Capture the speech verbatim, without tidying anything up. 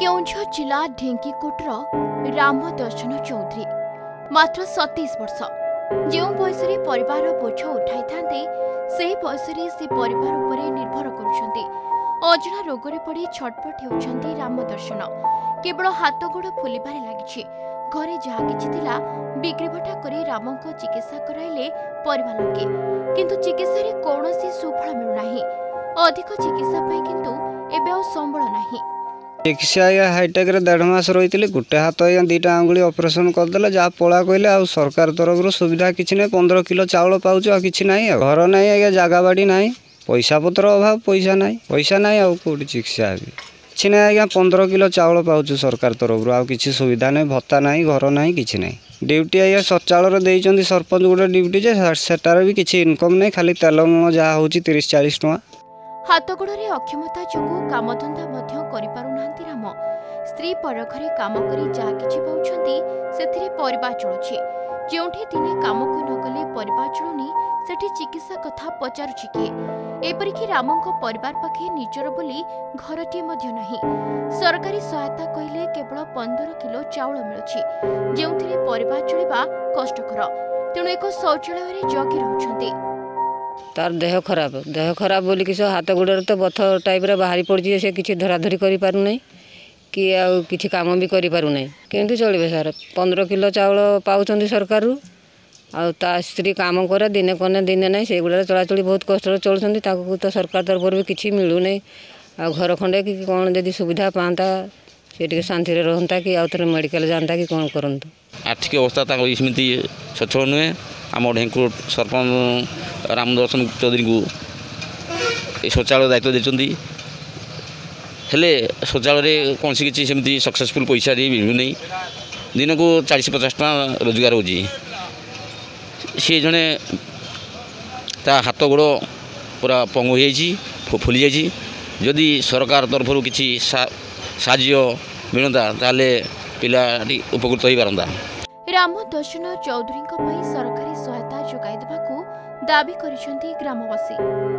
केउंझर जिला ढेंकीकोटर राम दर्शन चौधरी मात्र सतैश वर्ष जो बयस परिवार बोझ उठाई था से बयस से परिवार उपर निर्भर कर अजना रोगरे पड़ी छटपट होउछंती राम दर्शन। केवल हाथ गोड़ फुलिबार लगी घरे जहा कि बिक्रीबटा कर राम को चिकित्सा कराइले परिवार लोके किंतु चिकित्सा कौन सुफल मिलूना अधिक चिकित्सा किंतु एवं संबल ना चिकित्सा या हाईटेक देढ़ मास रही गोटे हाथ या दुटा आंगुली ऑपरेशन करदे जहाँ पोला कहले आ सरकार तरफ सुविधा किसी ना पंद्रह किलो चाउल पाच आ कि ना घर ना आज जगा बाड़ी ना पैसा पतर अभाव पैसा ना पैसा ना आउ कौट चिकित्सा कि ना आज पंद्रह किलो चाउल पाच सरकार तरफ आ कि सुविधा ना भत्ता ना घर ना कि ना ड्यूटी आज शौचालय देते सरपंच गोटे ड्यूटी जे सेटार भी किसी इनकम ना खाली तेल मुण जहाँ हूँ तीस चालीस टका हाथ गोड़े अक्षमता जो कामधंदा राम स्त्री पर घरे कम कर जहा कि पाँच से जो दिने कम को नगले पर चलुनी से चिकित्सा कथा पचारुची किए एपरिक राम पर पाखे निजर बोली घरटी नहीं सरकारी सहायता कहले केवल पंद्रह किलो चाउल मिलू जो पर चलवा कष्टकर तेणु एक शौचालय जगी रही तार देह खराब देह खराब बोल कि हाथ गोड़ तो बथ टाइप बाहरी पड़ी से किसी धराधरी करूना कि आउ किसी काम भी करूना केमती चलिए सार पंद्रह किलो चाउल पाँच सरकार आ स्त्री काम करे दिने कने दिने ना से गुड़ा चलाचली बहुत कष्ट चलुँच तो सरकार तरफ भी किसी मिलूना आ घर खंडे कि कौन जदि सुविधा पाता से शांति रहता कि आउ थे मेडिकल जाता कि कौन करूँ आर्थिक अवस्था स्वच्छ नुहे आम ढेंकू सरपंच राम दर्शन चौधरी को शौचालय दायित्व देते हेले शौचालय कौन सी किसी सेमती सक्सेसफुल पैसा दे मिलूनी दिन को चालीस पचास टका रोजगार होजी सी जड़े ता हाथ गोड़ पूरा पंगु हो फुली जाइए जदि सरकार तरफ किसी साज्य मिलता ताले पिलाटी उपकृत हो पारंता। राम दर्शन चौधरी सरकारी सहायता जोगाई देबाकू दाबी करिसेंती ग्रामवासी।